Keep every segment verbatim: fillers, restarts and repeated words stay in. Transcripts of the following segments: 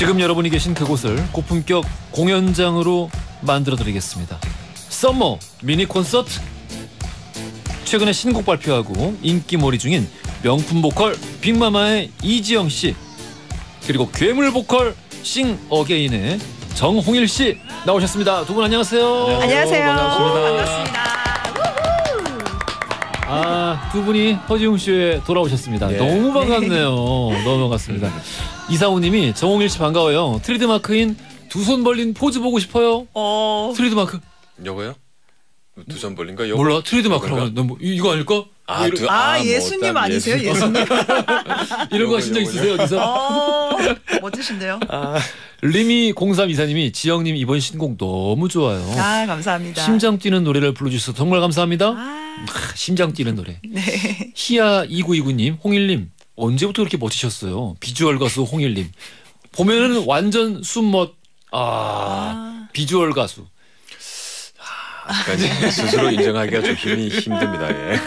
지금 여러분이 계신 그곳을 고품격 공연장으로 만들어드리겠습니다. 썸머 미니 콘서트! 최근에 신곡 발표하고 인기몰이 중인 명품 보컬 빅마마의 이지영씨, 그리고 괴물 보컬 싱 어게인의 정홍일씨 나오셨습니다. 두 분 안녕하세요. 안녕하세요. 반갑습니다. 반갑습니다. 아, 두 분이 허지웅쇼에 돌아오셨습니다. 예. 너무 반갑네요. 너무 반갑습니다. 이사오님이 정홍일씨 반가워요. 트레이드마크인 두 손 벌린 포즈 보고 싶어요. 어... 트레이드마크. 여보요? 두 손 벌린가? 여보? 몰라. 트레이드마크라고. 뭐, 이거 아닐까? 아, 두, 아, 아 뭐, 예수님 아니세요? 예수님? 이런 거 하신 적 있으세요? 어디서? 어, 멋지신데요? 아. 리미 공삼이사님이 지영님 이번 신곡 너무 좋아요. 아, 감사합니다. 심장 뛰는 노래를 불러주셔서 정말 감사합니다. 아, 아 심장 뛰는 노래. 네. 희야 이구이구님, 홍일님 언제부터 그렇게 멋지셨어요? 비주얼 가수 홍일님 보면은 완전 순멋. 아, 아, 비주얼 가수. 그러니까 스스로 인정하기가 좀 힘이 힘듭니다. 예.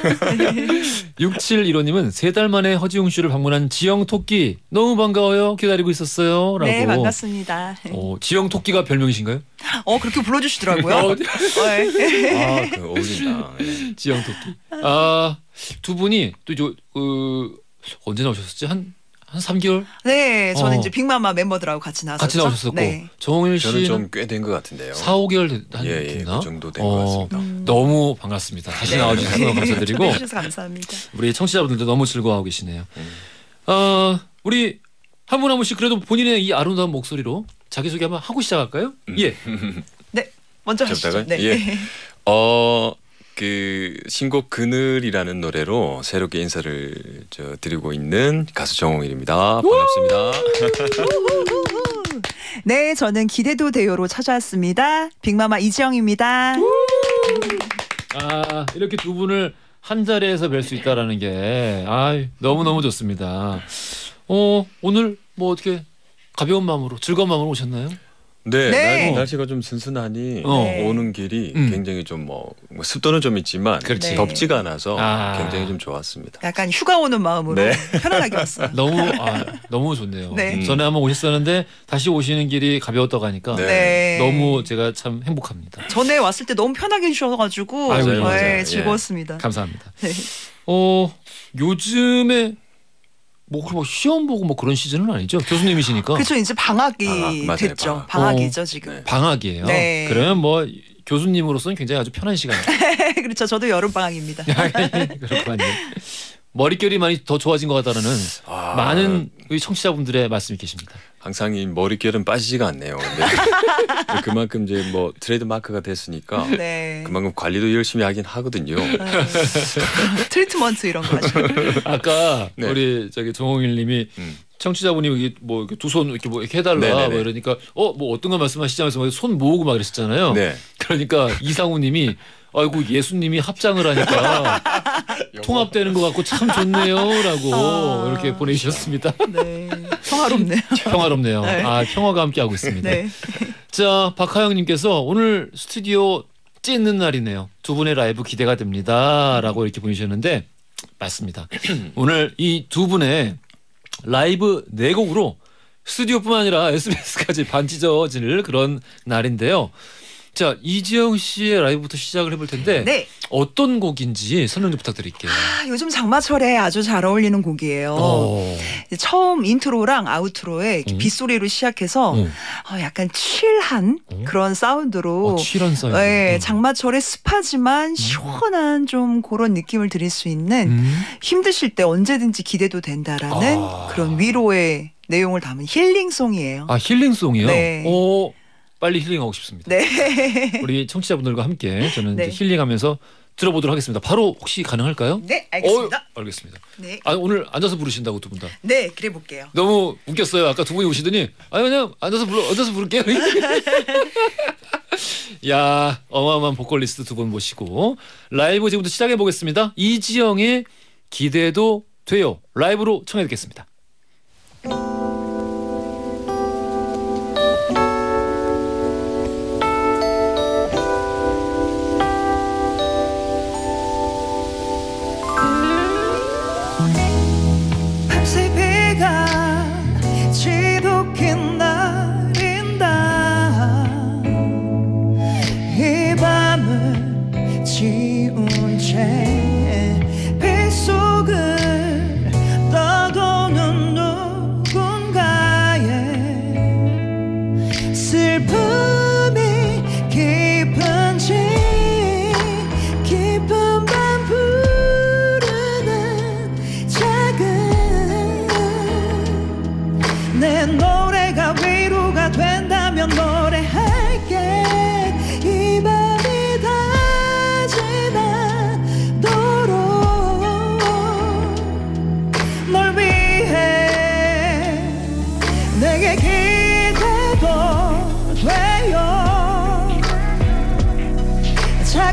육칠일오님은 세 달 만에 허지웅쇼를 방문한 지영 토끼 너무 반가워요. 기다리고 있었어요. 라고. 네, 반갑습니다. 어, 지영 토끼가 별명이신가요? 어, 그렇게 불러주시더라고요. 어, 네. 아, 그 어울린다. 예. 지영 토끼. 아, 두 분이 또 이제 어, 언제 나오셨었지? 한 한 삼 개월? 네, 저는 어. 이제 빅마마 멤버들하고 같이 나왔었죠. 같이 나오셨었고. 네. 정홍일 씨 저는 좀 꽤 된 것 같은데요. 사, 오 개월 됐나? 예, 예, 그 정도 된 것 어, 같습니다. 음. 너무 반갑습니다. 다시 네. 나와주셔서 네. 감사드리고. 감사합니다. 우리 청취자분들도 너무 즐거워하고 계시네요. 음. 어, 우리 한 분 한 분씩 그래도 본인의 이 아름다운 목소리로 자기소개 한번 하고 시작할까요? 음. 예. 네, 먼저 하시죠. 네. 예. 어... 그 신곡 그늘이라는 노래로 새롭게 인사를 저 드리고 있는 가수 정홍일입니다. 반갑습니다. 네, 저는 기대도 돼요로 찾아왔습니다. 빅마마 이지영입니다. 아, 이렇게 두 분을 한 자리에서 뵐 수 있다라는 게 아, 너무 너무 좋습니다. 어, 오늘 뭐 어떻게 가벼운 마음으로 즐거운 마음으로 오셨나요? 네, 네. 날, 날씨가 좀 순순하니 어. 오는 길이 음. 굉장히 좀 뭐 습도는 좀 있지만 그렇지. 덥지가 않아서 아. 굉장히 좀 좋았습니다. 약간 휴가 오는 마음으로 네. 편안하게 왔어요. 너무 아, 너무 좋네요. 네. 음. 전에 한번 오셨었는데 다시 오시는 길이 가벼웠다고 하니까 네. 너무 제가 참 행복합니다. 전에 왔을 때 너무 편하게 해주셔가지고 아유, 맞아요, 맞아요. 네, 즐거웠습니다. 예. 감사합니다. 네. 어, 요즘에 뭐 그럼 시험 보고 뭐 그런 시즌은 아니죠? 교수님이시니까. 그렇죠. 이제 방학이 방학, 맞아요, 됐죠. 방학. 방학이죠, 어, 지금. 네. 방학이에요. 네. 그러면 뭐 교수님으로서는 굉장히 아주 편한 시간이에요. 그렇죠. 저도 여름 방학입니다. 그렇군요. 머릿결이 많이 더 좋아진 것 같다는 아, 많은 우리 청취자분들의 말씀이 계십니다. 항상 이 머릿결은 빠지지가 않네요. 근데 그만큼 이제 뭐 트레이드 마크가 됐으니까 네. 그만큼 관리도 열심히 하긴 하거든요. 트리트먼트 이런 거 하죠. 아까 네. 우리 저기 정홍일님이 음. 청취자분이 뭐 두 손 이렇게 뭐 이렇게 해달라 뭐 이러니까 어 뭐 어떤 거 말씀하시자면서 막 손 모으고 막 그랬었잖아요. 네. 그러니까 이상우님이 아이고 예수님이 합장을 하니까 통합되는 것 같고 참 좋네요라고 아, 이렇게 보내주셨습니다. 네, 평화롭네요. 평화롭네요. 네. 아, 평화가 함께하고 있습니다. 네. 자, 박하영님께서 오늘 스튜디오 찢는 날이네요. 두 분의 라이브 기대가 됩니다라고 이렇게 보내주셨는데 맞습니다. 오늘 이 두 분의 라이브 네 곡으로 스튜디오뿐만 아니라 에스비에스까지 반찢어질 그런 날인데요. 자, 이지영 씨의 라이브부터 시작을 해볼 텐데 네. 어떤 곡인지 설명 좀 부탁드릴게요. 아, 요즘 장마철에 아주 잘 어울리는 곡이에요. 오. 처음 인트로랑 아우트로에 음. 빗소리로 시작해서 음. 어, 약간 칠한 음. 그런 사운드로 어, 칠한 사운드. 네, 장마철에 습하지만 시원한 좀 그런 느낌을 드릴 수 있는 음. 힘드실 때 언제든지 기대도 된다라는 아. 그런 위로의 내용을 담은 힐링송이에요. 아, 힐링송이요? 네. 오. 빨리 힐링하고 싶습니다. 네. 우리 청취자분들과 함께 저는 네. 이제 힐링하면서 들어보도록 하겠습니다. 바로 혹시 가능할까요? 네, 알겠습니다. 어, 알겠습니다. 네. 아, 오늘 앉아서 부르신다고 두 분 다. 네, 그래 볼게요. 너무 웃겼어요. 아까 두 분이 오시더니 아, 그냥 앉아서 불러, 앉아서 부를게요. 야, 어마어마한 보컬리스트 두 분 모시고 라이브 지금부터 시작해 보겠습니다. 이지영의 기대도 돼요. 라이브로 청해 듣겠습니다. 밤새 비가 지독히 나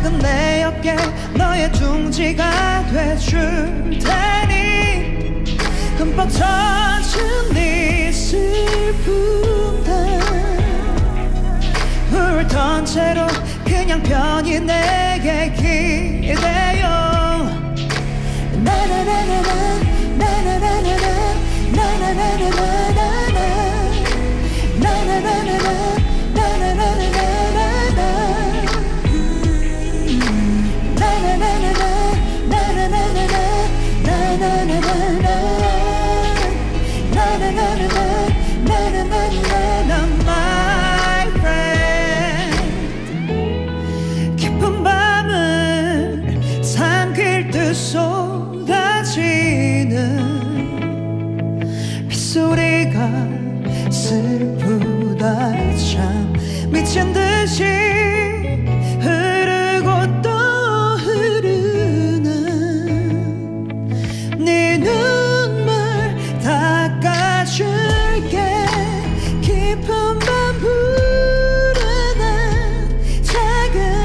작은 내 어깨 너의 둥지가 돼줄 테니 흠뻑 터진 네 슬픔 다 울던 채로 그냥 편히 내게 기대요. 나나나나나 나나나나나 나나나나나 슬프다 참 미친 듯이 흐르고 또 흐르는 네 눈물 닦아줄게. 깊은 밤 부르는 작은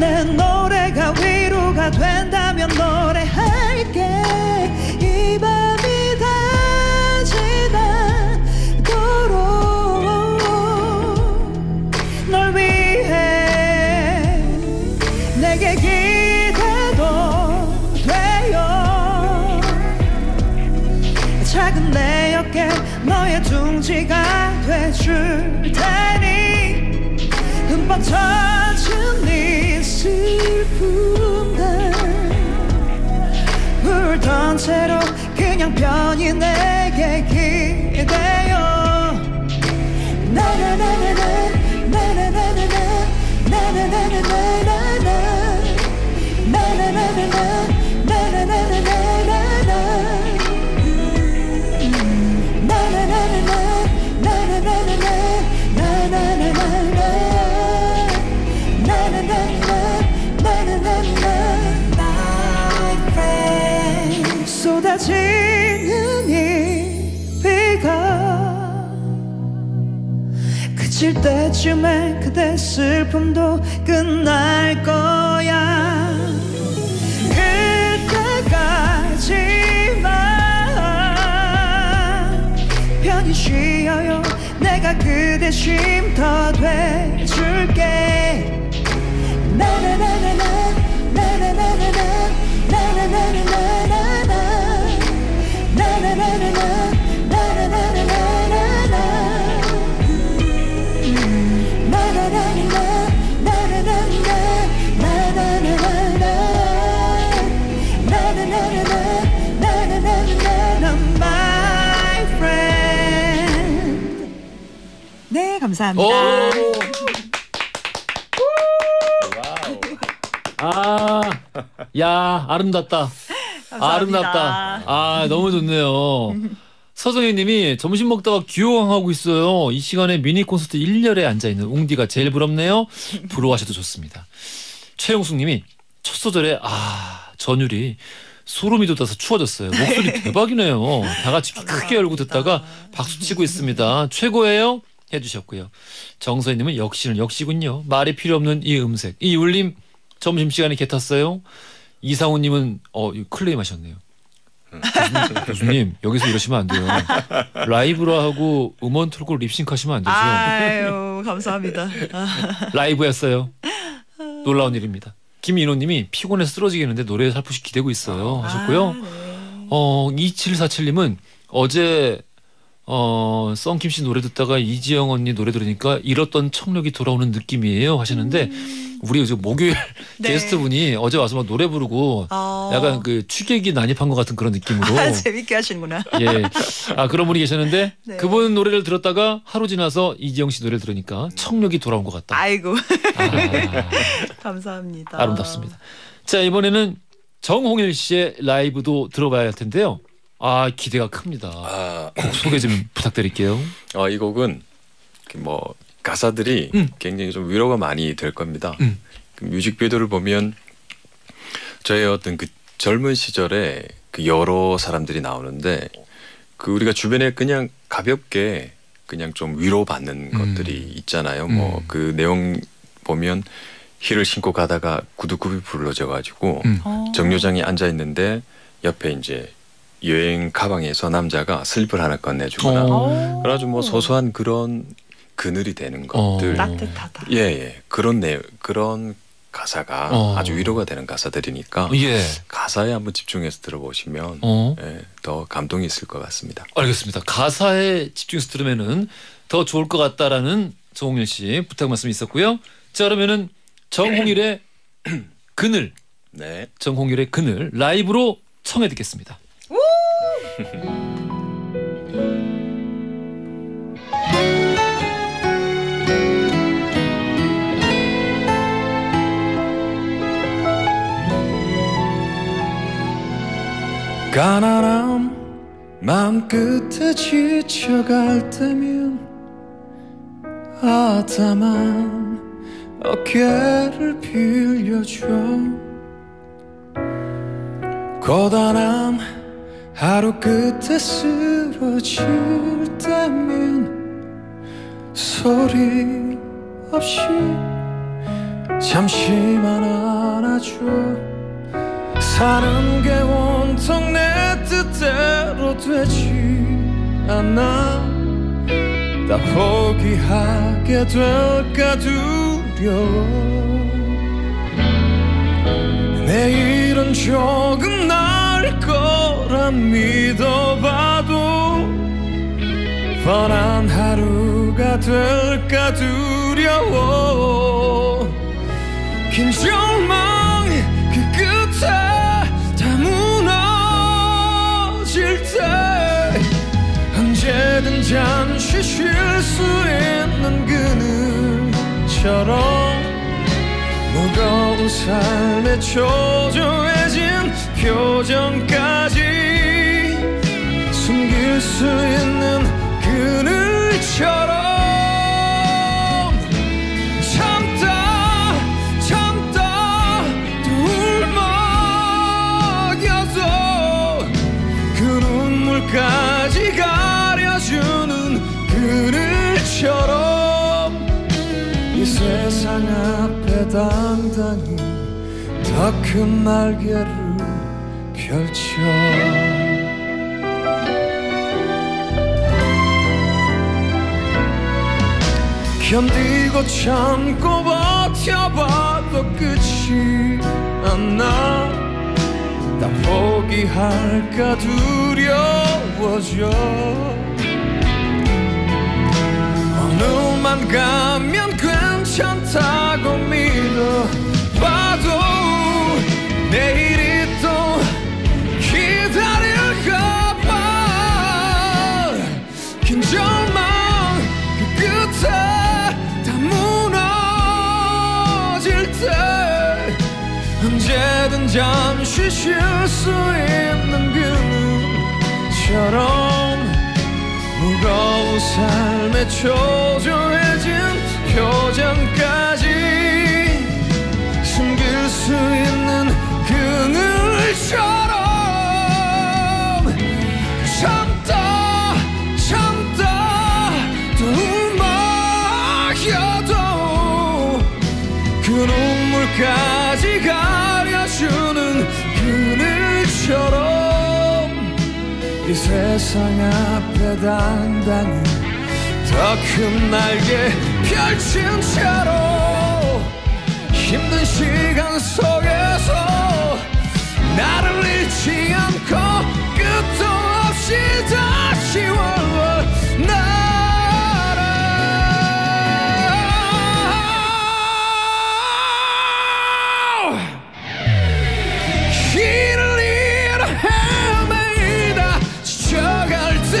내 노래가 위로가 된다면 노래할게. 너의 둥지가 돼줄 테니 흠뻑 젖은 네 슬픔 다 울던 채로 그냥 편히 내게 기대요. 나나나나나 나나나나나 나나나나나 나나나나나 쏟아지는 이 비가 그칠 때쯤에 그대 슬픔도 끝날 거야. 그때까지만 편히 쉬어요. 내가 그대 쉼터 돼줄게. 나나나나나 나나나나나 나나나나나 네, 감사합니다. 아, 야, 아름답다. 감사합니다. 아름답다. 아, 너무 좋네요. 서정희님이 점심 먹다가 귀호강하고 있어요. 이 시간에 미니 콘서트 일렬에 앉아있는 웅디가 제일 부럽네요. 부러워하셔도 좋습니다. 최영숙님이 첫 소절에 아 전율이 소름이 돋아서 추워졌어요. 목소리 대박이네요. 다 같이 크게 열고 듣다가 박수치고 있습니다. 최고예요. 해주셨고요. 정서희님은 역시는 역시군요. 말이 필요 없는 이 음색. 이 울림 점심시간에 개 탔어요. 이상우님은 어 클레임하셨네요. 교수님 여기서 이러시면 안 돼요. 라이브로 하고 음원 틀고 립싱크하시면 안 되죠. 아유 감사합니다. 라이브였어요. 놀라운 일입니다. 김인호님이 피곤해서 쓰러지겠는데 노래에 살포시 기대고 있어요 하셨고요. 아, 네. 어 이칠사칠님은 어제 어 썬킴 씨 노래 듣다가 이지영 언니 노래 들으니까 잃었던 청력이 돌아오는 느낌이에요 하시는데 음. 우리 이제 목요일 네. 게스트 분이 어제 와서 막 노래 부르고 어. 약간 그 추객이 난입한 것 같은 그런 느낌으로 아, 재밌게 하시는구나. 예, 아 그런 분이 계셨는데 네. 그분 노래를 들었다가 하루 지나서 이지영 씨 노래 들으니까 청력이 돌아온 것 같다. 아이고 아. 감사합니다. 아름답습니다. 자 이번에는 정홍일 씨의 라이브도 들어봐야 할 텐데요. 아 기대가 큽니다. 아, 곡 소개 좀 부탁드릴게요. 어, 이 곡은 뭐 가사들이 음. 굉장히 좀 위로가 많이 될 겁니다. 음. 그 뮤직비디오를 보면 저의 어떤 그 젊은 시절에 그 여러 사람들이 나오는데 그 우리가 주변에 그냥 가볍게 그냥 좀 위로받는 음. 것들이 있잖아요. 음. 뭐 그 내용 보면 힐을 신고 가다가 구두굽이 부러져가지고 음. 정류장에 앉아 있는데 옆에 이제 여행 가방에서 남자가 슬리퍼를 하나 건네주거나 그래가지고 뭐 소소한 그런 그늘이 되는 것들. 오. 따뜻하다. 예, 예. 그런 내 그런 가사가 오. 아주 위로가 되는 가사들이니까 예. 가사에 한번 집중해서 들어보시면 예, 더 감동이 있을 것 같습니다. 알겠습니다. 가사에 집중해서 들으면은 더 좋을 것 같다라는 정홍일 씨 부탁 말씀이 있었고요. 자, 그러면은 정홍일의 그늘, 네, 정홍일의 그늘 라이브로 청해 듣겠습니다. 가난함 맘끝에 지쳐갈 때면 아담한 어깨를 빌려줘. 고단함 하루 끝에 쓰러질 때면 소리 없이 잠시만 안아줘. 사는 게 온통 내 뜻대로 되지 않아 다 포기하게 될까 두려워. 내일은 조금 나을 거란 믿어봐도 뻔한 하루가 될까 두려워. 긴 절망 그 끝에 다 무너질 때 언제든 잠시 쉴 수 있는 그늘처럼 무거운 삶에 초조해진 표정까지 숨길 수 있는 그늘처럼 세상 앞에 당당히 더 큰 날개를 펼쳐. 견디고 참고 버텨봐도 끝이 안 나 나 포기할까 두려워져. 어느만 가면 괜찮다고 믿어봐도 내일이 또 기다릴까봐 긴 절망 그 끝에 다 무너질 때 언제든 잠시 쉴 수 있는 그늘처럼 무거운 삶에 초조해진 표정까지 숨길 수 있는 그늘처럼 참다 참다 또 울먹여도 그 눈물까지 가려주는 그늘처럼 이 세상 앞에 당당히 더 큰 날개 펼친 채로 힘든 시간 속에서 나를 잃지 않고 끝도 없이 다시 월월 날아 길을 잃어 헤매이다 지쳐갈 때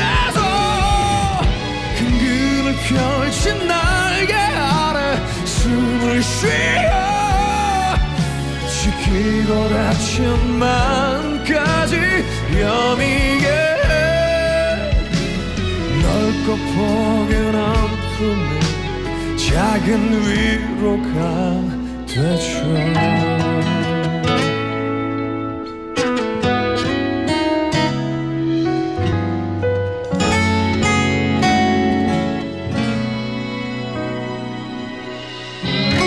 펼친 날개 아래 숨을 쉬어 지키고 다친 마음까지 여미게 넓고 포근한 품에 작은 위로가 되죠. Thank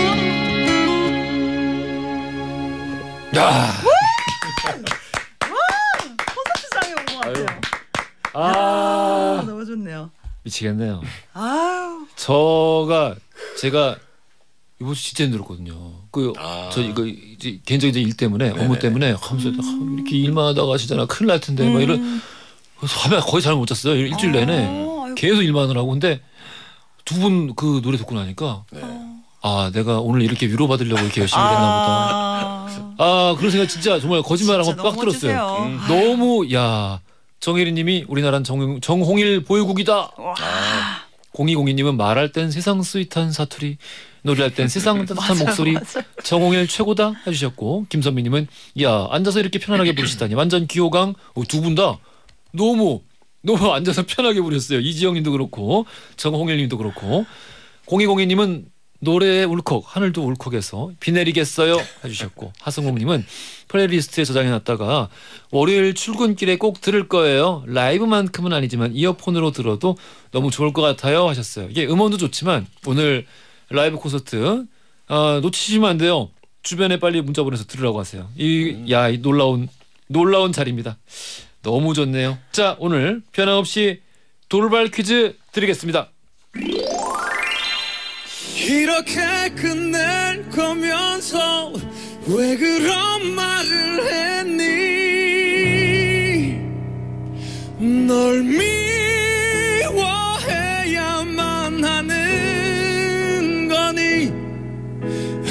you. 야. 콘서트장에 온 것 같아요. 아, 야, 너무 좋네요. 미치겠네요. 아유. 저가 제가 이번 주 진짜 힘들었거든요. 그 저 이거 이제 개인적인 일 때문에 네네. 업무 때문에 하면서 음. 이렇게 일만 하다가 하시잖아 큰일 날 텐데 음. 막 이런. 그래서 거의 잠을 못 잤어요. 일주일 내내 아유. 계속 일만 하느라고. 근데 두 분 그 노래 듣고 나니까 네. 아 내가 오늘 이렇게 위로받으려고 이렇게 열심히 했나 보다. 아 그런 생각 진짜 정말 거짓말하고 진짜 빡 들었어요. 음. 너무 야 정혜리님이 우리나라는 정, 정홍일 보유국이다. 공이공이님은 말할 땐 세상 스윗한 사투리, 노래할 땐 세상 따뜻한 목소리, 맞아요. 정홍일 최고다 해주셨고 김선미님은 야 앉아서 이렇게 편안하게 부르시다니 완전 귀호강. 어, 두 분 다 너무 너무 앉아서 편하게 부렸어요. 이지영님도 그렇고 정홍일님도 그렇고 공이공이님은 노래에 울컥 하늘도 울컥해서 비 내리겠어요 해주셨고 하승욱님은 플레이리스트에 저장해놨다가 월요일 출근길에 꼭 들을 거예요. 라이브만큼은 아니지만 이어폰으로 들어도 너무 좋을 것 같아요 하셨어요. 이게 음원도 좋지만 오늘 라이브 콘서트 아, 놓치시면 안 돼요. 주변에 빨리 문자 보내서 들으라고 하세요. 이, 야, 이 놀라운 놀라운 자리입니다. 너무 좋네요. 자 오늘 변함없이 돌발 퀴즈 드리겠습니다. 이렇게 끝낼 거면서 왜 그런 말을 했니? 널 미워해야만 하는 거니?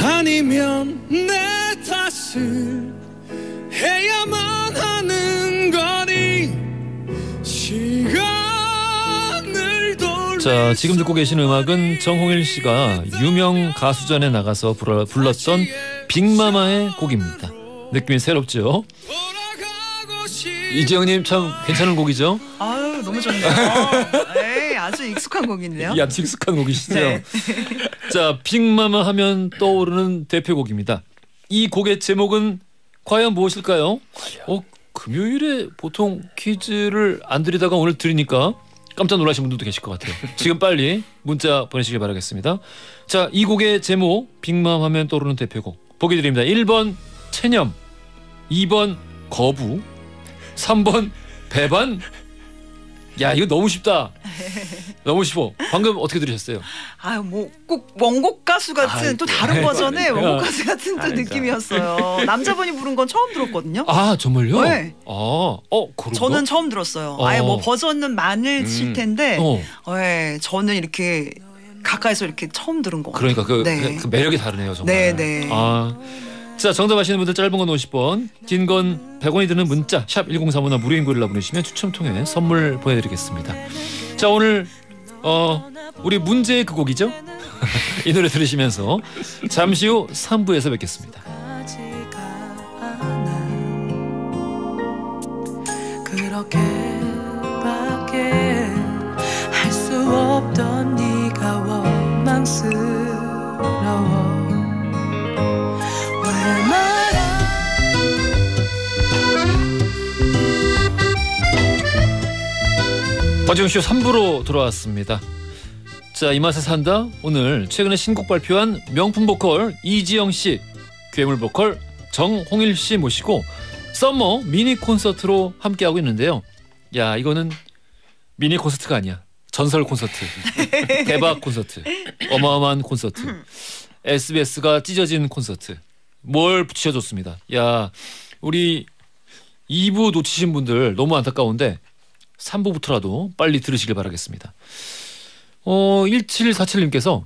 아니면 내 탓을 해야만 하는 거니? 시간 자 지금 듣고 계신 음악은 정홍일 씨가 유명 가수전에 나가서 불러, 불렀던 빅마마의 곡입니다. 느낌이 새롭죠? 이지영님 참 괜찮은 곡이죠? 아유 너무 좋네요. 에이, 아주 익숙한 곡인데요. 야, 익숙한 곡이시죠? 네. 자 빅마마 하면 떠오르는 대표곡입니다. 이 곡의 제목은 과연 무엇일까요? 어 금요일에 보통 퀴즈를 안 드리다가 오늘 드리니까 깜짝 놀라신 분들도 계실 것 같아요. 지금 빨리 문자 보내시길 바라겠습니다. 자, 이 곡의 제목 빅마마 하면 떠오르는 대표곡 보기 드립니다. 일 번 체념, 이 번 거부, 삼 번 배반. 야 이거 너무 쉽다. 너무 쉬워. 방금 어떻게 들으셨어요? 아유 뭐 꼭 원곡 가수 같은 아이, 또 다른 아이, 버전의 아이, 원곡 가수 같은 또 아이, 느낌이었어요. 남자분이 부른 건 처음 들었거든요. 아 정말요? 네. 아, 어 그런가? 저는 처음 들었어요. 아. 아예 뭐 버전은 많으실 음. 텐데, 어. 네, 저는 이렇게 가까이서 이렇게 처음 들은 거. 그러니까 그, 네. 그 매력이 다르네요 정말. 네네. 네. 아. 자 정답 아시는 분들 짧은 건 오십 번, 긴 건 백 원이 드는 문자 샵 일공삼오나 무료인 글이라 보내시면 추첨 통해 선물 보내드리겠습니다. 자 오늘 어 우리 문제의 그 곡이죠? 이 노래 들으시면서 잠시 후 삼 부에서 뵙겠습니다. 그렇게밖에 할 수 없던 네가 원망스러워. 허지웅쇼 삼 부로 돌아왔습니다. 자, 이 맛에 산다. 오늘 최근에 신곡 발표한 명품 보컬 이지영 씨, 괴물 보컬 정홍일 씨 모시고 썸머 미니 콘서트로 함께하고 있는데요. 야, 이거는 미니 콘서트가 아니야. 전설 콘서트, 대박 콘서트, 어마어마한 콘서트, 에스비에스가 찢어진 콘서트. 뭘 붙여줬습니다. 야, 우리 이 부 놓치신 분들 너무 안타까운데 삼 부부터라도 빨리 들으시길 바라겠습니다. 어, 일칠사칠님께서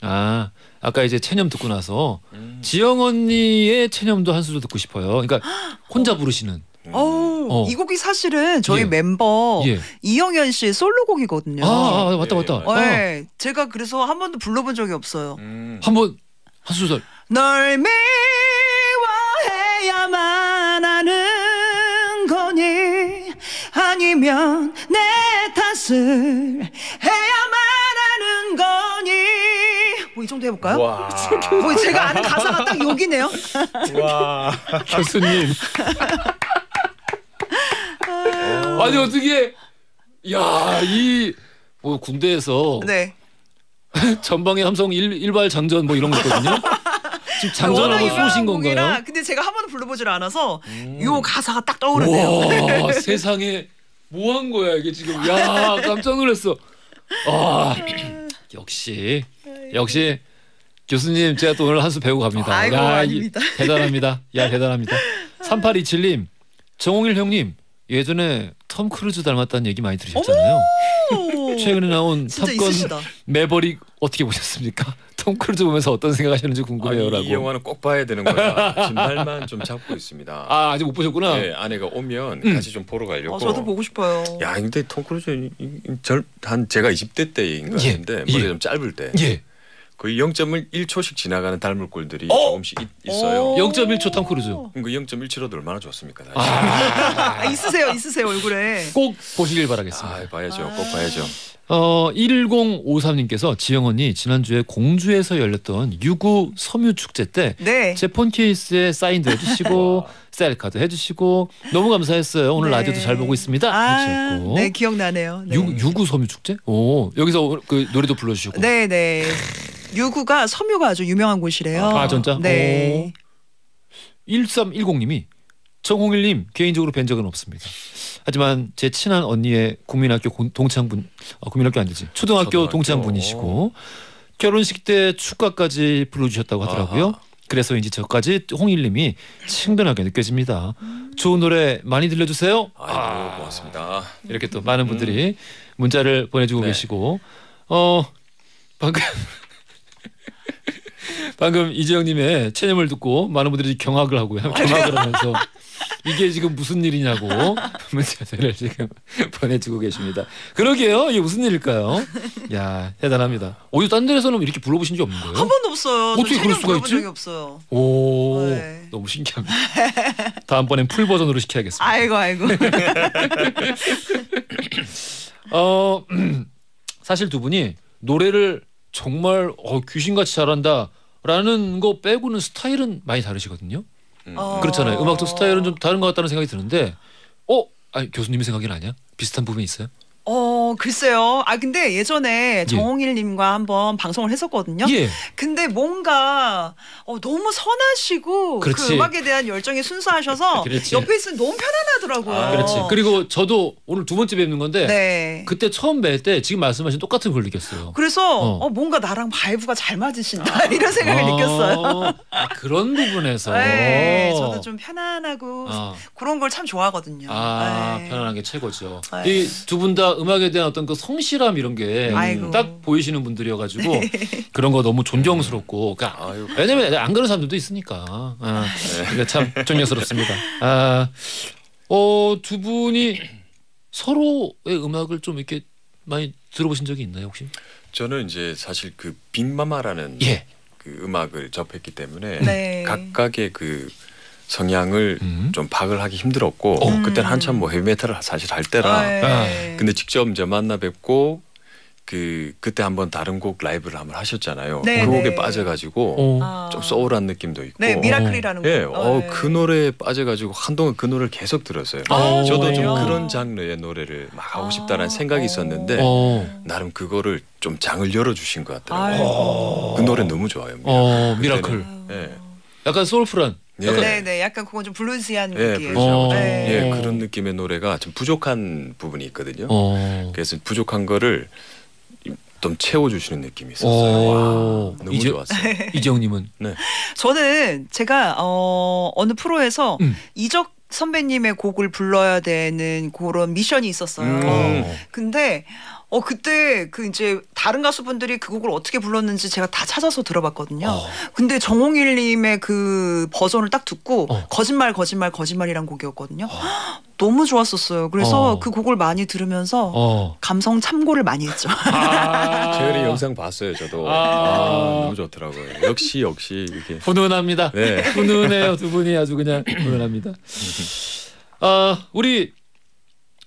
아, 아까 이제 체념 듣고 나서 음. 지영 언니의 체념도 한 수도 듣고 싶어요. 그러니까 혼자 어. 부르시는. 어. 어. 이 곡이 사실은 저희 예. 멤버 예. 이영현 씨의 솔로곡이거든요. 아, 아 맞다 맞다. 예. 네, 아. 제가 그래서 한 번도 불러본 적이 없어요. 음. 한 번, 한 소절. 널 미워해야만 하는 거니? 아니면 내 탓을 해야만 하는 거니? 뭐 이 정도 해볼까요? 뭐 제가 아는 가사가 딱 여기네요. 와 교수님. 아니 어떻게? 야 이 뭐 군대에서 네. 전방의 함성 일, 일발 장전 뭐 이런 거거든요. 지금 잠전하고 쏘신 건가요? 근데 제가 한 번도 불러보질 않아서 음. 요 가사가 딱 떠오르네요. 와, 세상에 뭐 한 거야 이게 지금. 야, 깜짝 놀랐어. 아, 역시 역시 교수님, 제가 또 오늘 한 수 배우고 갑니다. 아이고, 야, 아닙니다. 대단합니다. 야, 대단합니다. 삼팔이칠님, 정홍일 형님 예전에 톰 크루즈 닮았다는 얘기 많이 들으셨잖아요. 최근에 나온 탑건 매버릭 어떻게 보셨습니까? 톰 크루즈 보면서 어떤 생각하시는지 궁금해요. 아, 라고. 이 영화는 꼭 봐야 되는 거다. 진달만 좀 잡고 있습니다. 아, 아직 못 보셨구나. 네, 아내가 오면 음. 같이 좀 보러 가려고. 아, 저도 보고 싶어요. 야, 근데 톰 크루즈 한 제가 이십 대 때인가 했는데 예. 머리가 예. 좀 짧을 때 예. 거의 영 점 일 초씩 지나가는 닮을 꼴들이 어? 조금씩 있, 있어요. 영 점 일 초 톰 크루즈. 그 영 점 일 초라도 얼마나 좋았습니까? 아. 아, 있으세요, 있으세요 얼굴에. 꼭 보시길 바라겠습니다. 아, 봐야죠, 아. 꼭 봐야죠. 어, 일공오삼님께서 지영 언니 지난주에 공주에서 열렸던 유구 섬유축제 때 제 폰 네. 케이스에 사인도 해주시고 셀카도 해주시고 너무 감사했어요. 오늘 네. 라디오도 잘 보고 있습니다. 아, 네, 기억나네요. 네. 유, 유구 섬유축제? 오, 여기서 그 노래도 불러주시고. 네네. 네. 유구가 섬유가 아주 유명한 곳이래요. 아, 진짜? 네. 오. 일삼일공님이 정홍일님 개인적으로 뵌 적은 없습니다. 하지만 제 친한 언니의 국민학교 동창분, 아, 국민학교 안 되지. 초등학교, 초등학교 동창분이시고 결혼식 때 축가까지 불러주셨다고 하더라고요. 아하. 그래서인지 저까지 홍일님이 친근하게 느껴집니다. 음. 좋은 노래 많이 들려주세요. 아이고, 아, 고맙습니다. 이렇게 또 많은 분들이 음. 문자를 보내주고 네. 계시고 어 방금 방금 이지영님의 체념을 듣고 많은 분들이 경악을 하고요. 경악을 하면서 이게 지금 무슨 일이냐고 문자를 지금 보내주고 계십니다. 그러게요. 이게 무슨 일일까요? 야, 대단합니다. 어디 딴 데서는 이렇게 불러보신 적 없는 거예요? 한 번도 없어요. 어떻게 그럴 수가 있지? 적이 없어요. 오, 네. 너무 신기합니다. 다음번엔 풀 버전으로 시켜야겠습니다. 아이고 아이고. 어, 사실 두 분이 노래를 정말 어, 귀신같이 잘한다라는 거 빼고는 스타일은 많이 다르시거든요. 음. 어... 그렇잖아요. 음악적 스타일은 좀 다른 것 같다는 생각이 드는데, 어, 아니, 교수님의 생각이 아니야? 비슷한 부분이 있어요? 어, 글쎄요. 아, 근데 예전에 예. 정홍일님과 한번 방송을 했었거든요. 예. 근데 뭔가 어, 너무 선하시고 그렇지. 그 음악에 대한 열정이 순수하셔서 그렇지. 옆에 있으면 너무 편안하더라고요. 아, 그렇지. 그리고 저도 오늘 두 번째 뵙는 건데 네. 그때 처음 뵐 때 지금 말씀하신 똑같은 걸 느꼈어요. 그래서 어. 어, 뭔가 나랑 바이브가 잘 맞으신다 아. 이런 생각을 아. 느꼈어요. 아, 그런 부분에서 네, 저도 좀 편안하고 아. 그런 걸 참 좋아하거든요. 아, 네. 편안한 게 최고죠. 이 두 분 다 음악에 대한 어떤 그 성실함 이런 게 딱 보이시는 분들이어가지고 네. 그런 거 너무 존경스럽고 그러니까 아유, 왜냐면 안 그런 사람들도 있으니까 아, 그러니까 참 존경스럽습니다. 아, 어, 두 분이 서로의 음악을 좀 이렇게 많이 들어보신 적이 있나요 혹시? 저는 이제 사실 그 빅마마라는 예. 그 음악을 접했기 때문에 네. 각각의 그 성향을 음. 좀 파악을 하기 힘들었고 음. 그때는 한참 뭐 헤비메탈을 사실 할 때라 아, 근데 직접 이제 만나 뵙고 그 그때 한번 다른 곡 라이브를 한번 하셨잖아요. 네, 그 곡에 네. 빠져가지고 오. 좀 소울한 느낌도 있고 네, 미라클이라는 곡. 네, 어, 네. 그 노래에 빠져가지고 한동안 그 노래를 계속 들었어요. 오. 저도 오. 좀 그런 장르의 노래를 막 하고 싶다라는 아. 생각이 있었는데 오. 나름 그거를 좀 장을 열어주신 것 같더라고요. 그 노래 너무 좋아요. 오. 미라클. 네. 약간 소울풀한. 예. 네네, 약간 그건 좀 블루지한 예, 느낌. 어. 예, 그런 느낌의 노래가 좀 부족한 부분이 있거든요. 어. 그래서 부족한 거를 좀 채워주시는 느낌이 있었어요. 와, 너무 이제, 좋았어요. 이지영님은? 네. 저는 제가 어, 어느 프로에서 음. 이적 선배님의 곡을 불러야 되는 그런 미션이 있었어요. 음. 어. 근데 어 그때 그 이제 다른 가수분들이 그 곡을 어떻게 불렀는지 제가 다 찾아서 들어봤거든요. 어. 근데 정홍일님의 그 버전을 딱 듣고 어. 거짓말 거짓말 거짓말이란 곡이었거든요. 어. 너무 좋았었어요. 그래서 어. 그 곡을 많이 들으면서 어. 감성 참고를 많이 했죠. 아. 재열이 영상 봤어요, 저도. 아. 아, 너무 좋더라고요. 역시 역시 이렇게 훈훈합니다. 네. 훈훈해요, 두 분이 아주 그냥 훈훈합니다. 아, 우리.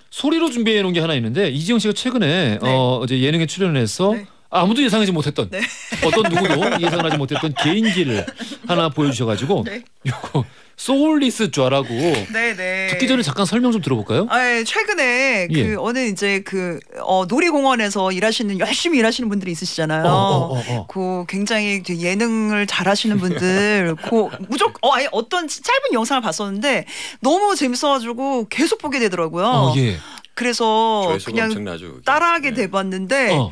소리로 준비해 놓은 게 하나 있는데 이지영 씨가 최근에 네. 어, 어제 예능에 출연해서 네. 아무도 예상하지 못했던 네. 어떤 누구도 예상하지 못했던 개인기를 하나 보여주셔가지고 네. 이거 소울리스 좌라고. 네네. 듣기 전에 잠깐 설명 좀 들어볼까요? 아, 예. 최근에 예. 그 어느 이제 그 어, 놀이공원에서 일하시는 열심히 일하시는 분들이 있으시잖아요. 어, 어, 어, 어. 그 굉장히 예능을 잘하시는 분들. 그 무조건 어, 아예 어떤 짧은 영상을 봤었는데 너무 재밌어가지고 계속 보게 되더라고요. 어, 예. 그래서 그냥 엄청나죠, 따라하게 네. 돼봤는데. 어.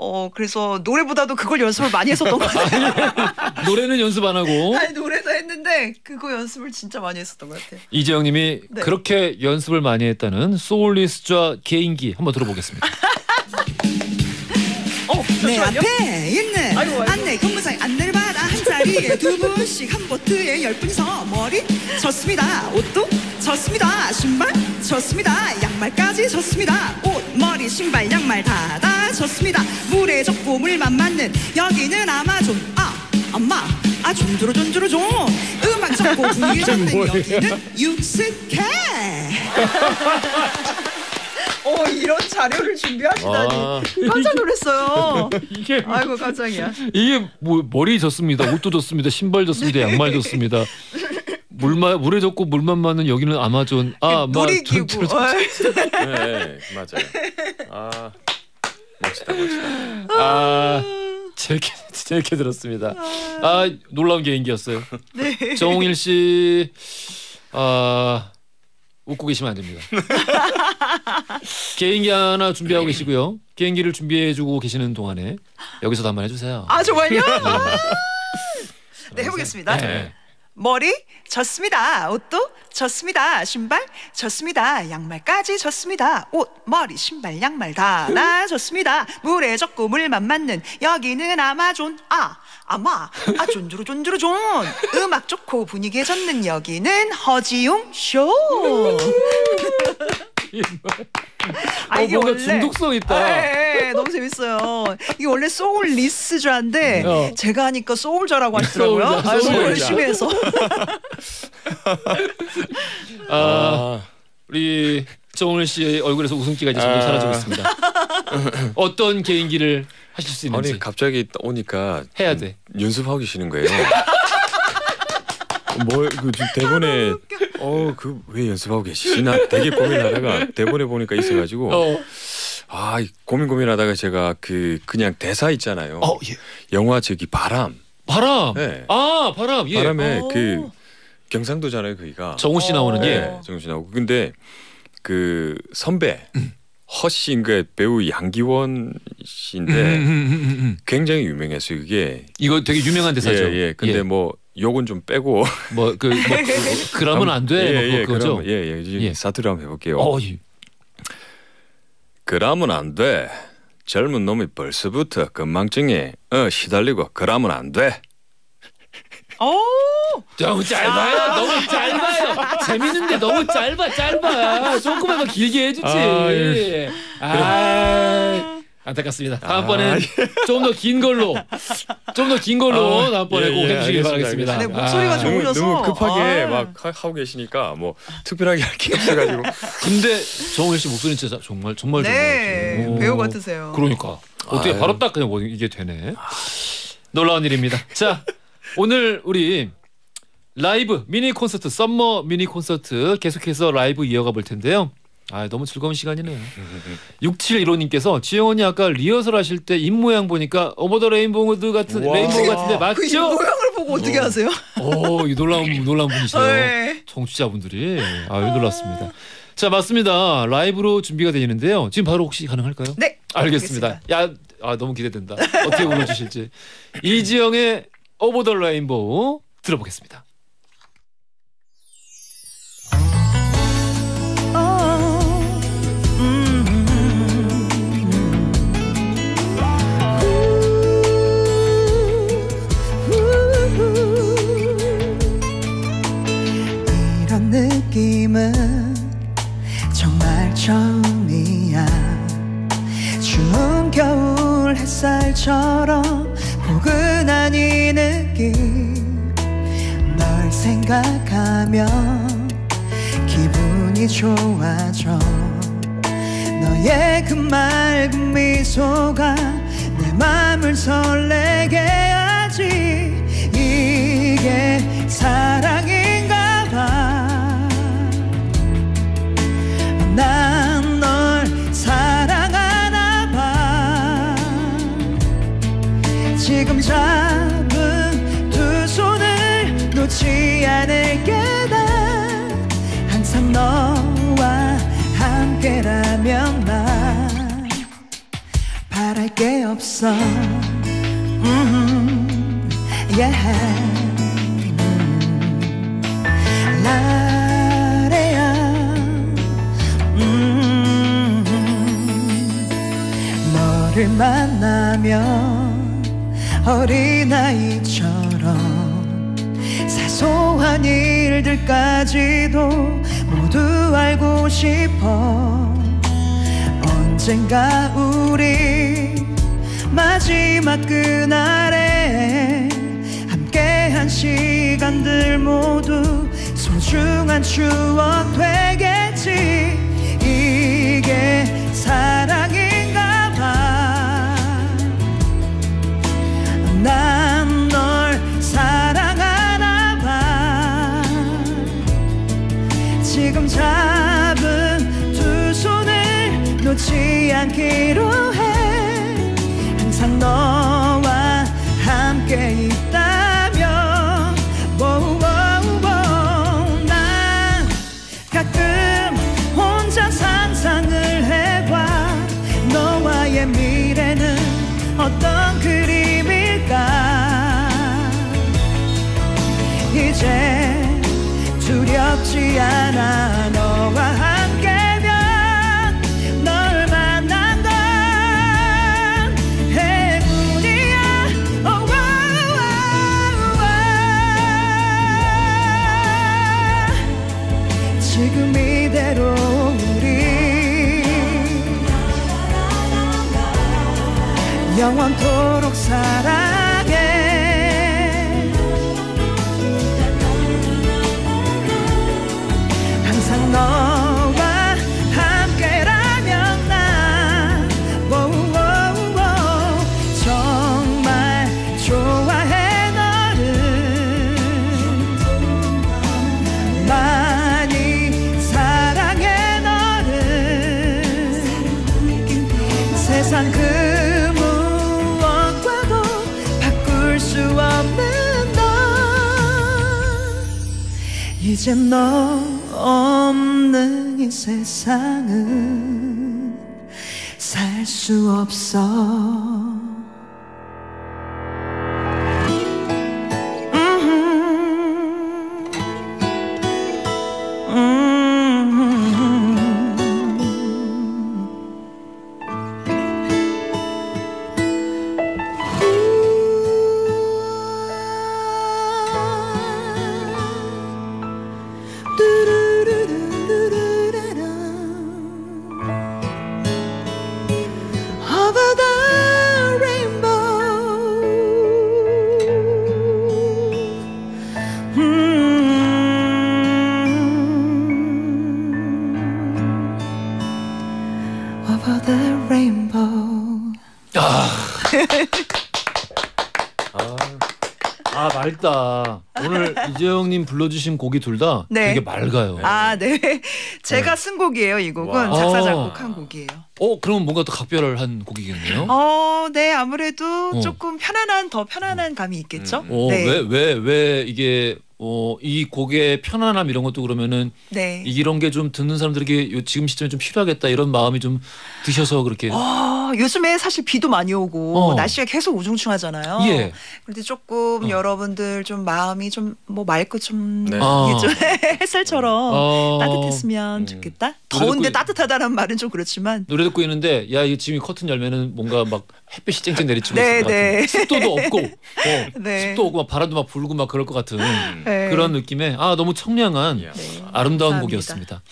어 그래서 노래보다도 그걸 연습을 많이 했었던 것 같아요. 노래는 연습 안 하고. 아니 노래도 했는데 그거 연습을 진짜 많이 했었던 것 같아요. 이지영님이 네. 그렇게 연습을 많이 했다는 소울리스트와 개인기 한번 들어보겠습니다. 어, 내 앞에 있는 아이고, 아이고. 안내 근무장 안내를 받아 한 자리에 두 분씩 한 보트에 열 분이서 머리 젖습니다. 옷도 젖습니다. 신발 젖습니다. 양말까지 젖습니다. 옷, 머리, 신발, 양말 다 다. 좋습니다. 물에 적고 물만 맞는 여기는 아마존. 아, 엄마. 아, 존주로 존주로 존. 음악 적고 분위기 잡는 여기는 육스케. 어, 이런 자료를 준비하시다니. 아, 깜짝 놀랐어요. 이게 아이고 깜짝이야. 이게 뭐 머리 젖습니다. 옷도 젖습니다. 신발 젖습니다. 네. 양말 젖습니다. 물만 물에 젖고 물만 맞는 여기는 아마존. 아, 놀이기구. 네, 맞아요. 아. 멋지다 멋지다. 아 재밌게 재밌게 들었습니다. 아 놀라운 개인기였어요. 네. 정홍일 씨, 아 웃고 계시면 안 됩니다. 개인기 하나 준비하고 계시고요. 개인기를 준비해주고 계시는 동안에 여기서도 한번 해주세요. 아 정말요? 네 해보겠습니다. 네. 머리 젖습니다. 옷도 젖습니다. 신발 젖습니다. 양말까지 젖습니다. 옷, 머리, 신발, 양말 다 다 젖습니다. 물에 젖고 물만 맞는 여기는 아마존. 아, 아마. 아, 존주로 존주로 존. 음악 좋고 분위기에 젖는 여기는 허지웅쇼. 아, 이게 어, 뭔가 원래... 중독성 있다. 아, 예, 예, 너무 재밌어요. 이게 원래 소울 리스좌인데 어. 제가 하니까 소울좌라고 하시더라고요. 소울자, 소울자. 아, 열심히 해서. 아, 우리 정홍일 씨의 얼굴에서 웃음기가 점점 사라지고 있습니다. 어떤 개인기를 하실 수 있는지. 아니 갑자기 오니까 해야 돼. 연습하고 계시는 거예요. 뭘 그 지금 대본에 어 그 왜 연습하고 계시지? 나 되게 고민하다가 대본에 보니까 있어가지고 어. 아 고민 고민하다가 제가 그 그냥 대사 있잖아요. 어, 예. 영화 저기 바람. 바람. 네. 아 바람. 예. 바람에 오. 그 경상도잖아요 거기가. 정우 씨 나오는 게. 네, 정우 씨 나오고 근데 그 선배. 음. 허 씨인 그 배우 양기원 씨인데 음, 음, 음, 음. 굉장히 유명했어요. 이게 이거 되게 유명한 대사죠. 예, 예. 근데 예. 뭐 요건 좀 빼고 뭐 그 뭐 그, 그러면 안 돼. 예, 뭐 예, 그거죠. 예예. 예. 사투리 한번 해볼게요. 어, 예. 그러면 안 돼. 젊은 놈이 벌써부터 건망증에 어, 시달리고 그러면 안 돼. 오. 너무 짧아요. 아 너무 짧아요. 재밌는데 너무 짧아 짧아. 조금만 더 길게 해주지. 아, 예. 아, 아 안타깝습니다. 다음번엔 아, 예. 좀 더 긴 걸로 좀 더 긴 걸로 아, 다음번에 예, 꼭 예, 해주시길 바라겠습니다. 아, 네, 목소리가 좋으셔서 너무, 너무 급하게 아. 막 하고 계시니까 뭐 특별하게 할 게 없어가지고. 근데 정홍일 씨 목소리 진짜 정말 정말 좋은 것 같아요. 네, 배우 같으세요. 그러니까 어떻게 아유. 바로 딱 그냥 뭐 이게 되네. 놀라운 일입니다. 자. 오늘 우리 라이브 미니 콘서트 썸머 미니 콘서트 계속해서 라이브 이어가 볼 텐데요. 아 너무 즐거운 시간이네요. 육칠일오님께서 지영 언니 아까 리허설 하실 때 입 모양 보니까 오버 더 레인보우 같은 레인보우 같은데 맞죠? 그 입 모양을 보고 어떻게 하세요? 오, 이 놀라운 놀라운 분이세요. 청취자분들이 아유 놀랐습니다. 자 맞습니다. 라이브로 준비가 되는데요. 지금 바로 혹시 가능할까요? 네. 알겠습니다. 야, 아 너무 기대된다. 어떻게 보여주실지. 이지영의 오버 더 레인보우 들어보겠습니다. 이런 느낌은 정말 처음이야. 추운 겨울 햇살처럼 포근한 이 느낌 널 생각하면 기분이 좋아져. 너의 그 맑은 미소가 내 맘을 설레게 하지. 이게 사랑인가 없어. 음, yeah. 나래야. 음, 너를 만나면 어린아이처럼 사소한 일들까지도 모두 알고 싶어. 언젠가 우리 마지막 그날에 함께한 시간들 모두 소중한 추억 되겠지. 이게 사랑인가 봐. 난 널 사랑하나 봐. 지금 잡은 두 손을 놓지 않기로 해. 항상 너와 함께 있다면 wow, wow, wow. 난 가끔 혼자 상상을 해봐. 너와의 미래는 어떤 그림일까. 이제 두렵지 않아. 너와 함께 지금 이대로 우리 영원토록 사랑해. 항상 너와 함께라면 난 정말 좋아해. 너를 많이 세상 그 무엇과도 바꿀 수 없는 너. 이젠 너 없는 이 세상은 살 수 없어. 음, 음. Over the rainbow. Mm-hmm. Over the rainbow. 아, 아, 아 맑다. 오늘 이재영님 불러주신 곡이 둘 다 네. 되게 맑아요. 아, 네. 제가 쓴 곡이에요. 이 곡은 와. 작사 작곡한 곡이에요. 어, 그럼 뭔가 더 각별한 곡이겠네요. 어, 네, 아무래도 어. 조금 편안한 더 편안한 감이 있겠죠. 음. 어, 네. 왜, 왜, 왜 이게 어, 이 곡의 편안함 이런 것도 그러면은 네. 이런 게 좀 듣는 사람들에게 요 지금 시점에 좀 필요하겠다 이런 마음이 좀 드셔서 그렇게. 어, 요즘에 사실 비도 많이 오고 어. 날씨가 계속 우중충하잖아요. 예. 그런데 조금 어. 여러분들 좀 마음이 좀 뭐 맑고 좀, 네. 아. 좀 햇살처럼 어. 따뜻했으면 음. 좋겠다. 더운데 따뜻하다는 말은 좀 그렇지만. 노래 듣고 있는데 야, 이 지금 커튼 열면은 뭔가 막 햇빛이 쨍쨍 내리치고 있을 것 같은. 습도도 없고 어, 네. 습도 없고 막 바람도 막 불고 막 그럴 것 같은. 네. 그런 느낌의 아 너무 청량한 네. 아름다운 감사합니다. 곡이었습니다.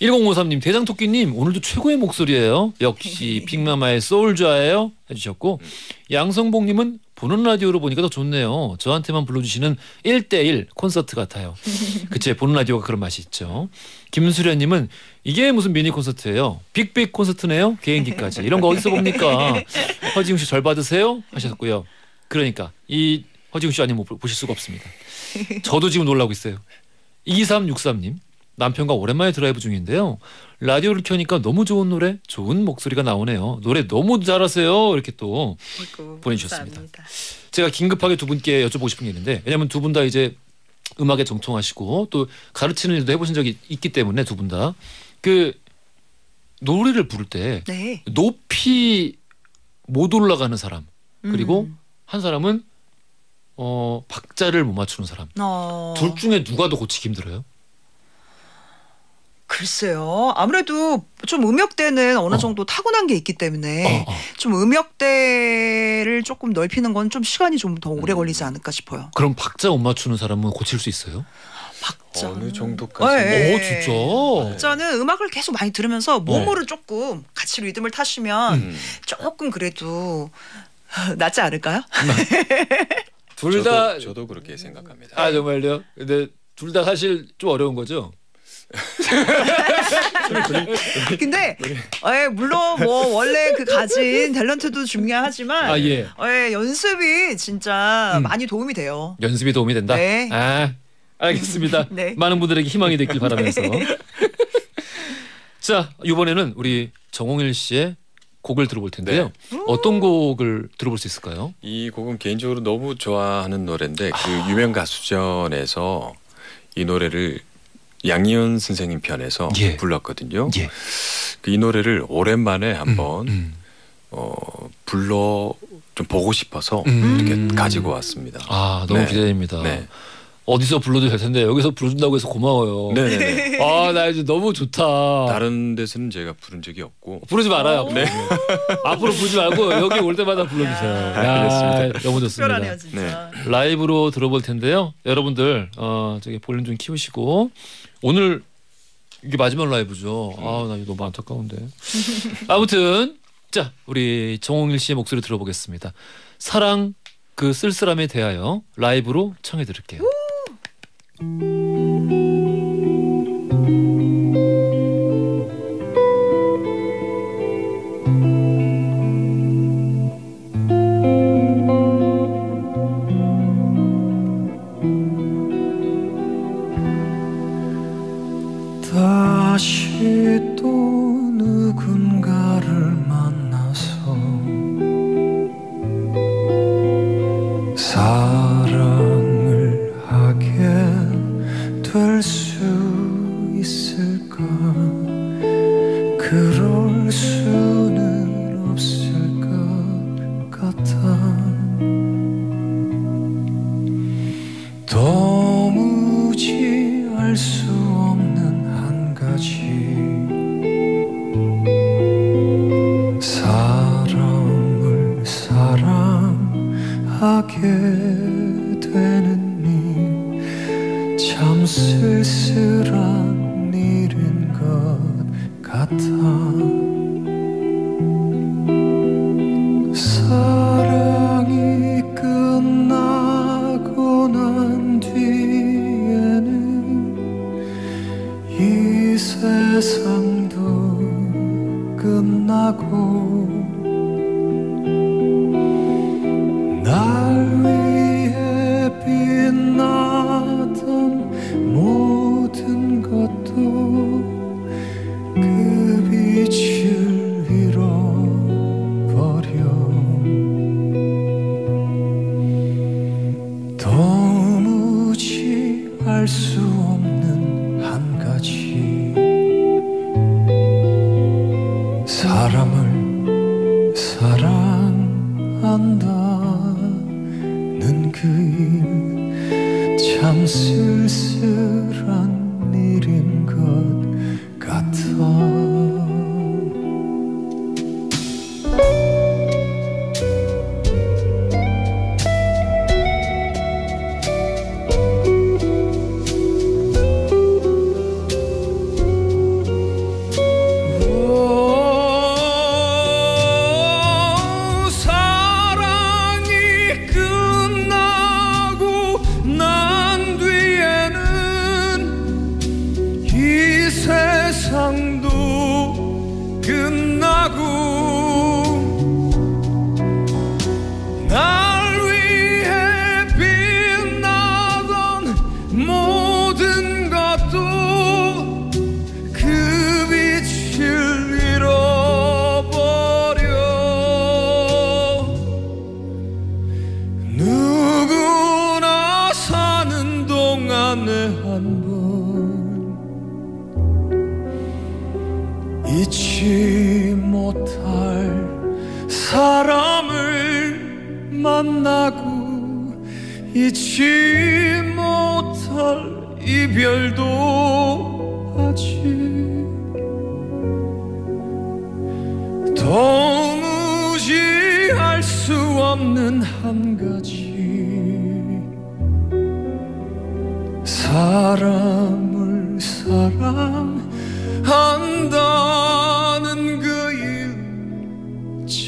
일공오삼님 대장토끼님 오늘도 최고의 목소리예요. 역시 빅마마의 소울좌예요 해주셨고 양성봉님은 보는 라디오로 보니까 더 좋네요. 저한테만 불러주시는 일 대일 콘서트 같아요. 그치 보는 라디오가 그런 맛이 있죠. 김수련님은 이게 무슨 미니 콘서트예요. 빅빅 콘서트네요. 개인기까지. 이런 거 어디서 봅니까. 허지웅씨 절 받으세요 하셨고요. 그러니까 이 허지웅쇼 아니면 보실 수가 없습니다. 저도 지금 놀라고 있어요. 이삼육삼님 남편과 오랜만에 드라이브 중인데요. 라디오를 켜니까 너무 좋은 노래 좋은 목소리가 나오네요. 노래 너무 잘하세요. 이렇게 또 아이고, 보내주셨습니다. 감사합니다. 제가 긴급하게 두 분께 여쭤보고 싶은 게 있는데 왜냐하면 두 분 다 이제 음악에 정통하시고 또 가르치는 일도 해보신 적이 있기 때문에 두 분 다 그 노래를 부를 때 네. 높이 못 올라가는 사람, 그리고 음. 한 사람은 어, 박자를 못 맞추는 사람. 어. 둘 중에 누가 더 고치기 힘들어요? 글쎄요. 아무래도 좀 음역대는 어느 어. 정도 타고난 게 있기 때문에 어, 어. 좀 음역대를 조금 넓히는 건 좀 시간이 좀 더 오래 음. 걸리지 않을까 싶어요. 그럼 박자 못 맞추는 사람은 고칠 수 있어요? 박자 어느 정도까지? 네. 오, 진짜? 박자는 음악을 계속 많이 들으면서 몸으로 어. 조금 같이 리듬을 타시면 음. 조금 그래도 낫지 않을까요? 둘 다 저도, 저도 그렇게 생각합니다. 아 정말요? 근데 둘 다 사실 좀 어려운 거죠? 근데 예, 물론 뭐 원래 그 가진 탤런트도 중요하지만 아, 예. 예, 연습이 진짜 음. 많이 도움이 돼요. 연습이 도움이 된다? 네. 아, 알겠습니다. 네. 많은 분들에게 희망이 됐길 바라면서 네. 자, 이번에는 우리 정홍일 씨의 곡을 들어볼 텐데요. 네. 어떤 곡을 들어볼 수 있을까요? 이 곡은 개인적으로 너무 좋아하는 노래인데 그 아. 유명 가수전에서 이 노래를 양이은 선생님 편에서 예. 불렀거든요. 예. 이 노래를 오랜만에 한번 음, 음. 어, 불러 좀 보고 싶어서 음. 이렇게 가지고 왔습니다. 아 너무 네. 기대됩니다. 네. 어디서 불러도 될 텐데 여기서 불러준다고 해서 고마워요. 네. 아 나 이제 너무 좋다. 다른 데서는 제가 부른 적이 없고 부르지 말아요. 네. 앞으로 부르지 말고 여기 올 때마다 불러주세요. 야, 야, 너무 좋습니다. 특별하네요, 진짜. 네. 라이브로 들어볼 텐데요. 여러분들 어, 저기 볼륨 좀 키우시고 오늘 이게 마지막 라이브죠. 아 나 이거 너무 안타까운데. 아무튼 자 우리 정홍일 씨의 목소리 들어보겠습니다. 사랑 그 쓸쓸함에 대하여 라이브로 청해 드릴게요. 다시 또 누군가를 만나서 사랑을 하게 될 수 있을까? 그럴 수는 없을 것 같아. 도무지 알 수 없는 한 가지 사람을 사랑하게 되는 참 쓸쓸한 일인 것 같아. 잊지 못할 사람을 만나고 잊지 못할 이별도 아직 도무지 알 수 없는 한 가지 사람을 사랑한다는 그 일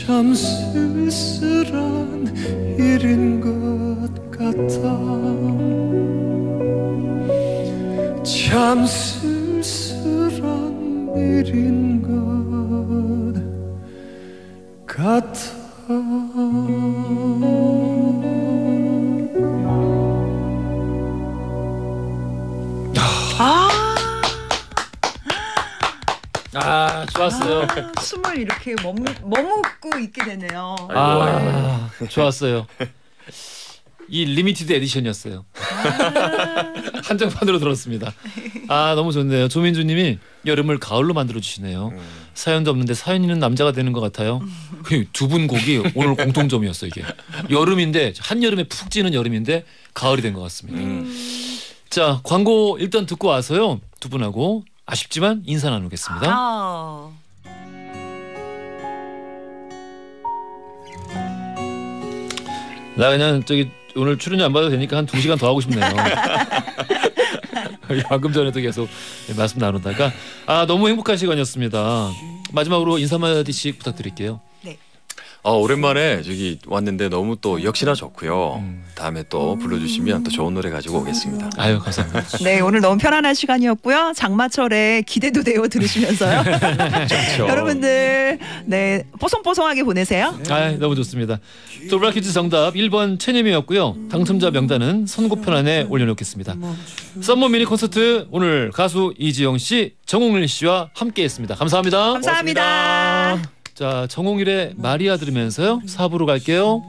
참 쓸쓸한 일인 것 같아 참 쓸쓸한 일인 것 같아 아 아 좋았어요. 아, 숨을 이렇게 머무, 머뭇고 있게 되네요. 아이고, 아 아이고. 좋았어요. 이 리미티드 에디션이었어요. 아 한정판으로 들었습니다. 아 너무 좋네요. 조민주님이 여름을 가을로 만들어주시네요. 음. 사연도 없는데 사연 있는 남자가 되는 것 같아요. 두 분 곡이 오늘 공통점이었어요. 이게 여름인데 한여름에 푹 찌는 여름인데 가을이 된 것 같습니다. 음. 자 광고 일단 듣고 와서요. 두 분하고 아쉽지만 인사 나누겠습니다. 아 나 그냥 저기 오늘 출연료 안 받아도 되니까 한 두 시간 더 하고 싶네요. 방금 전에도 계속 말씀 나누다가 아 너무 행복한 시간이었습니다. 마지막으로 인사 한마디씩 부탁드릴게요. 네. 아 오랜만에 저기 왔는데 너무 또 역시나 좋고요. 음. 다음에 또 불러주시면 또 좋은 노래 가지고 오겠습니다. 아유 감사합니다. 네 오늘 너무 편안한 시간이었고요. 장마철에 기대도 되어 들으시면서요. 여러분들 네 뽀송뽀송하게 보내세요. 아 너무 좋습니다. 돌발퀴즈 정답 일 번 채님이었고요. 당첨자 명단은 선고편 안에 올려놓겠습니다. 썸머 미니 콘서트 오늘 가수 이지영 씨, 정홍일 씨와 함께했습니다. 감사합니다. 감사합니다. 고맙습니다. 자 정홍일의 마리아 들으면서요 사 부로 갈게요.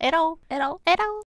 에라오 에라오 에라오.